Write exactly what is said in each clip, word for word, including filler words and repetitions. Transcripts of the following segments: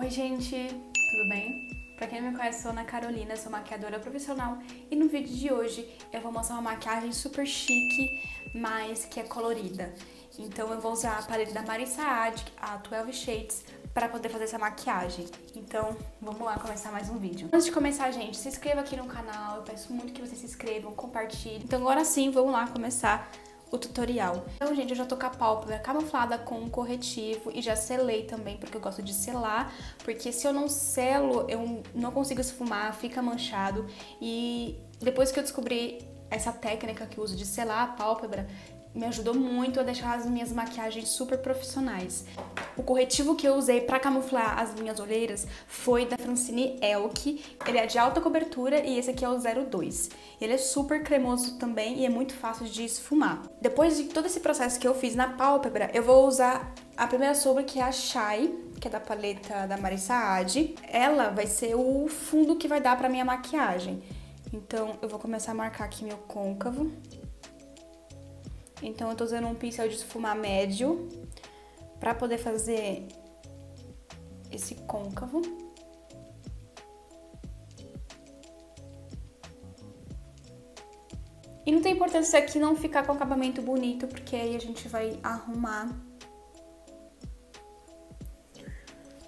Oi gente, tudo bem? Pra quem não me conhece, sou Ana Carolina, sou maquiadora profissional e no vídeo de hoje eu vou mostrar uma maquiagem super chique, mas que é colorida. Então eu vou usar a paleta da Mariana Saad, a doze Shades, para poder fazer essa maquiagem. Então vamos lá começar mais um vídeo. Antes de começar, gente, se inscreva aqui no canal, eu peço muito que vocês se inscrevam, compartilhem. Então agora sim, vamos lá começar o tutorial. Então, gente, eu já tô com a pálpebra camuflada com um corretivo e já selei também, porque eu gosto de selar, porque se eu não selo, eu não consigo esfumar, fica manchado. E depois que eu descobri essa técnica que eu uso de selar a pálpebra, me ajudou muito a deixar as minhas maquiagens super profissionais. O corretivo que eu usei para camuflar as minhas olheiras foi da Francine Elke. Ele é de alta cobertura e esse aqui é o zero dois. Ele é super cremoso também e é muito fácil de esfumar. Depois de todo esse processo que eu fiz na pálpebra, eu vou usar a primeira sombra, que é a Shai, que é da paleta da Mariana Saad. Ela vai ser o fundo que vai dar para minha maquiagem. Então eu vou começar a marcar aqui meu côncavo. Então eu tô usando um pincel de esfumar médio pra poder fazer esse côncavo. E não tem importância se aqui não ficar com acabamento bonito, porque aí a gente vai arrumar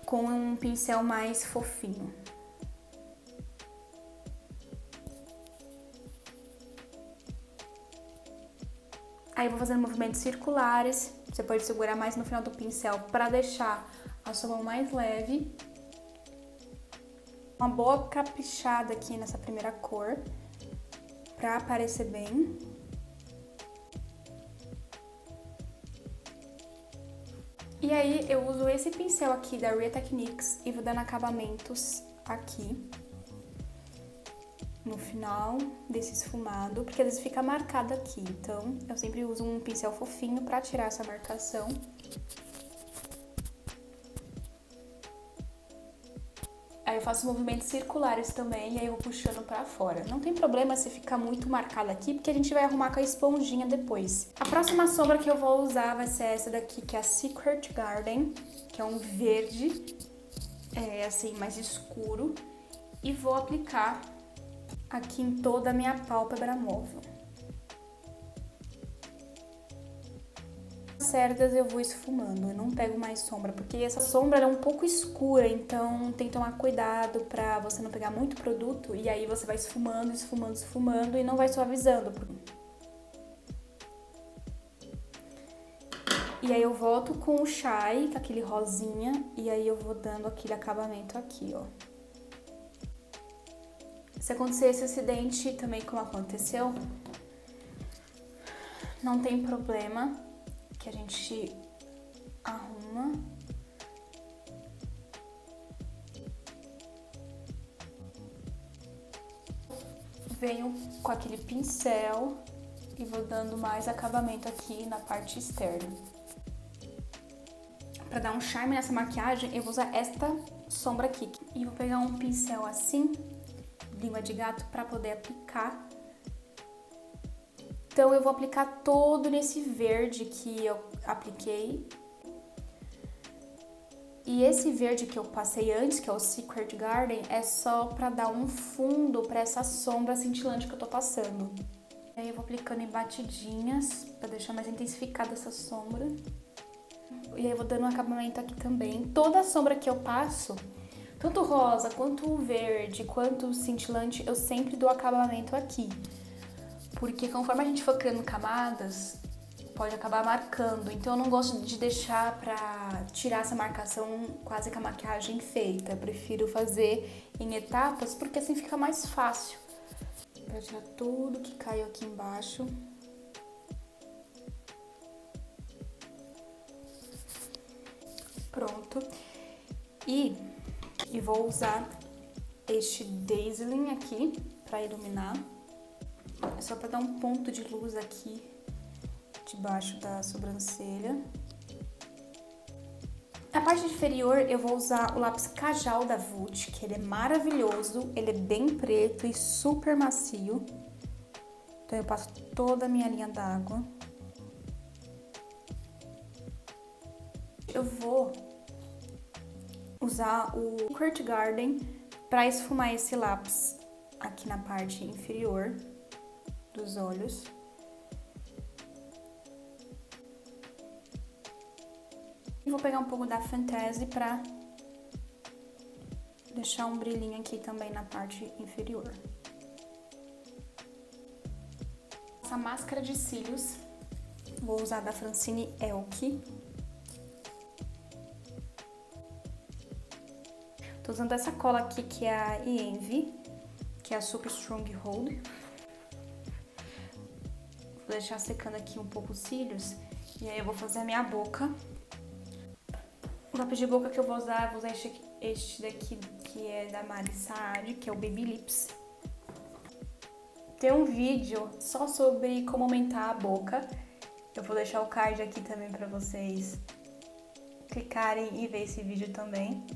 com um pincel mais fofinho. Aí eu vou fazendo movimentos circulares, você pode segurar mais no final do pincel para deixar a sua mão mais leve. Uma boa caprichada aqui nessa primeira cor, para aparecer bem. E aí eu uso esse pincel aqui da Real Techniques e vou dando acabamentos aqui no final desse esfumado, porque às vezes fica marcado aqui, então eu sempre uso um pincel fofinho pra tirar essa marcação. Aí eu faço movimentos circulares também, e aí eu vou puxando pra fora. Não tem problema se ficar muito marcado aqui, porque a gente vai arrumar com a esponjinha depois. A próxima sombra que eu vou usar vai ser essa daqui, que é a Secret Garden, que é um verde, é assim, mais escuro, e vou aplicar aqui em toda a minha pálpebra móvel. As cerdas eu vou esfumando, eu não pego mais sombra, porque essa sombra é um pouco escura, então tem que tomar cuidado pra você não pegar muito produto, e aí você vai esfumando, esfumando, esfumando, e não vai suavizando. E aí eu volto com o Shai, com aquele rosinha, e aí eu vou dando aquele acabamento aqui, ó. Se acontecer esse acidente também, como aconteceu, não tem problema, que a gente arruma. Venho com aquele pincel e vou dando mais acabamento aqui na parte externa. Para dar um charme nessa maquiagem, eu vou usar esta sombra aqui. E vou pegar um pincel assim, língua de gato, para poder aplicar. Então eu vou aplicar todo nesse verde que eu apliquei. E esse verde que eu passei antes, que é o Secret Garden, é só para dar um fundo para essa sombra cintilante que eu tô passando. Aí eu vou aplicando em batidinhas para deixar mais intensificada essa sombra. E aí eu vou dando um acabamento aqui também. Toda a sombra que eu passo, tanto rosa, quanto verde, quanto cintilante, eu sempre dou acabamento aqui. Porque conforme a gente for criando camadas, pode acabar marcando. Então eu não gosto de deixar pra tirar essa marcação quase com a maquiagem feita. Eu prefiro fazer em etapas, porque assim fica mais fácil. Pra tirar tudo que caiu aqui embaixo. Pronto. E... E vou usar este Dazzling aqui pra iluminar. É só pra dar um ponto de luz aqui debaixo da sobrancelha. Na parte inferior eu vou usar o lápis Cajal da Vult, que ele é maravilhoso, ele é bem preto e super macio. Então eu passo toda a minha linha d'água. Eu vou usar o Kurt Garden para esfumar esse lápis aqui na parte inferior dos olhos. E vou pegar um pouco da Fantasy para deixar um brilhinho aqui também na parte inferior. Essa máscara de cílios, vou usar da Francine Elke. Tô usando essa cola aqui que é a Envy, que é a Super Strong Hold. Vou deixar secando aqui um pouco os cílios e aí eu vou fazer a minha boca. O lápis de boca que eu vou usar, vou usar este, este daqui que é da Mariana Saad, que é o Baby Lips. Tem um vídeo só sobre como aumentar a boca. Eu vou deixar o card aqui também para vocês clicarem e ver esse vídeo também.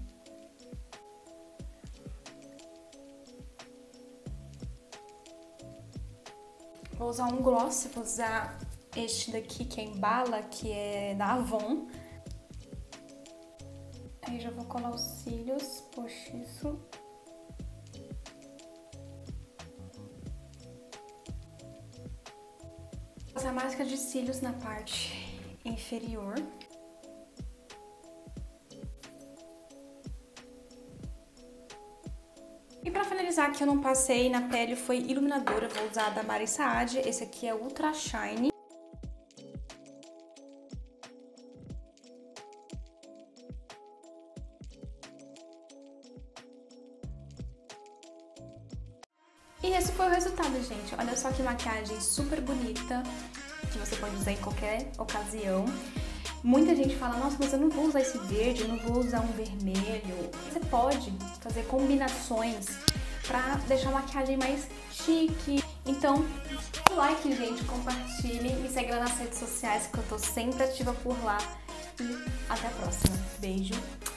Vou usar um gloss, vou usar este daqui que é Embala, que é da Avon. Aí já vou colar os cílios postiço. Vou usar máscara de cílios na parte inferior. E pra finalizar, que eu não passei na pele foi iluminadora, vou usar da Mariana Saad, esse aqui é Ultra Shine. E esse foi o resultado, gente. Olha só que maquiagem super bonita, que você pode usar em qualquer ocasião. Muita gente fala, nossa, mas eu não vou usar esse verde, eu não vou usar um vermelho. Você pode fazer combinações pra deixar a maquiagem mais chique. Então, like, gente, compartilhe, me segue lá nas redes sociais, que eu tô sempre ativa por lá. E até a próxima. Beijo!